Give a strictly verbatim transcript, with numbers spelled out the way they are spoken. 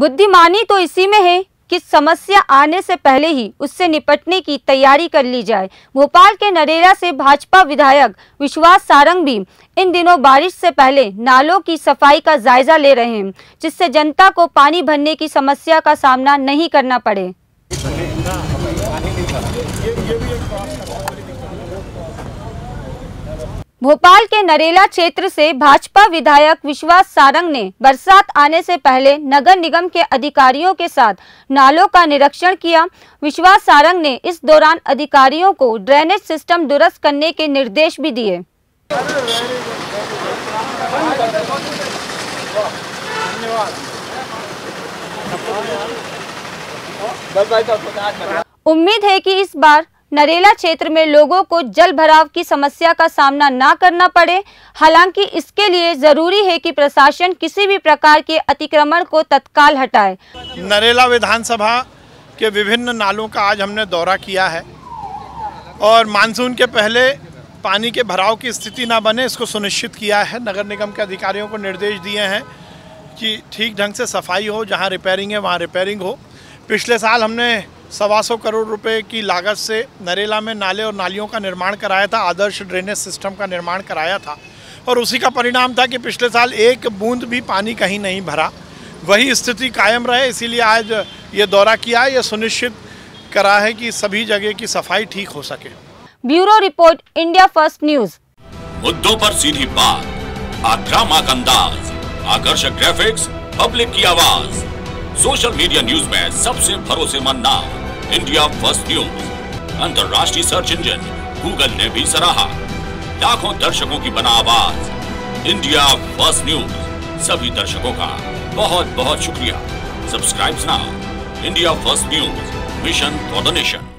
बुद्धिमानी तो इसी में है कि समस्या आने से पहले ही उससे निपटने की तैयारी कर ली जाए। भोपाल के नरेला से भाजपा विधायक विश्वास सारंग भी इन दिनों बारिश से पहले नालों की सफाई का जायजा ले रहे हैं, जिससे जनता को पानी भरने की समस्या का सामना नहीं करना पड़े। भोपाल के नरेला क्षेत्र से भाजपा विधायक विश्वास सारंग ने बरसात आने से पहले नगर निगम के अधिकारियों के साथ नालों का निरीक्षण किया। विश्वास सारंग ने इस दौरान अधिकारियों को ड्रेनेज सिस्टम दुरुस्त करने के निर्देश भी दिए। उम्मीद है कि इस बार नरेला क्षेत्र में लोगों को जल भराव की समस्या का सामना ना करना पड़े। हालांकि इसके लिए जरूरी है कि प्रशासन किसी भी प्रकार के अतिक्रमण को तत्काल हटाए। नरेला विधानसभा के विभिन्न नालों का आज हमने दौरा किया है और मानसून के पहले पानी के भराव की स्थिति ना बने, इसको सुनिश्चित किया है। नगर निगम के अधिकारियों को निर्देश दिए हैं कि ठीक ढंग से सफाई हो, जहाँ रिपेयरिंग है वहाँ रिपेयरिंग हो। पिछले साल हमने सवा सौ करोड़ रुपए की लागत से नरेला में नाले और नालियों का निर्माण कराया था, आदर्श ड्रेनेज सिस्टम का निर्माण कराया था और उसी का परिणाम था कि पिछले साल एक बूंद भी पानी कहीं नहीं भरा। वही स्थिति कायम रहे, इसीलिए आज ये दौरा किया है, ये सुनिश्चित करा है कि सभी जगह की सफाई ठीक हो सके। Bureau report, India first news. मुद्दों पर सीधी बात, आक्रामक अंदाज, आकर्षक ग्राफिक्स, पब्लिक की आवाज, सोशल मीडिया न्यूज में सबसे भरोसेमंद नाम इंडिया फर्स्ट न्यूज। अंतर्राष्ट्रीय सर्च इंजन गूगल ने भी सराहा। लाखों दर्शकों की बना आवाज इंडिया फर्स्ट न्यूज। सभी दर्शकों का बहुत बहुत शुक्रिया। Subscribe now India first news, mission for the nation.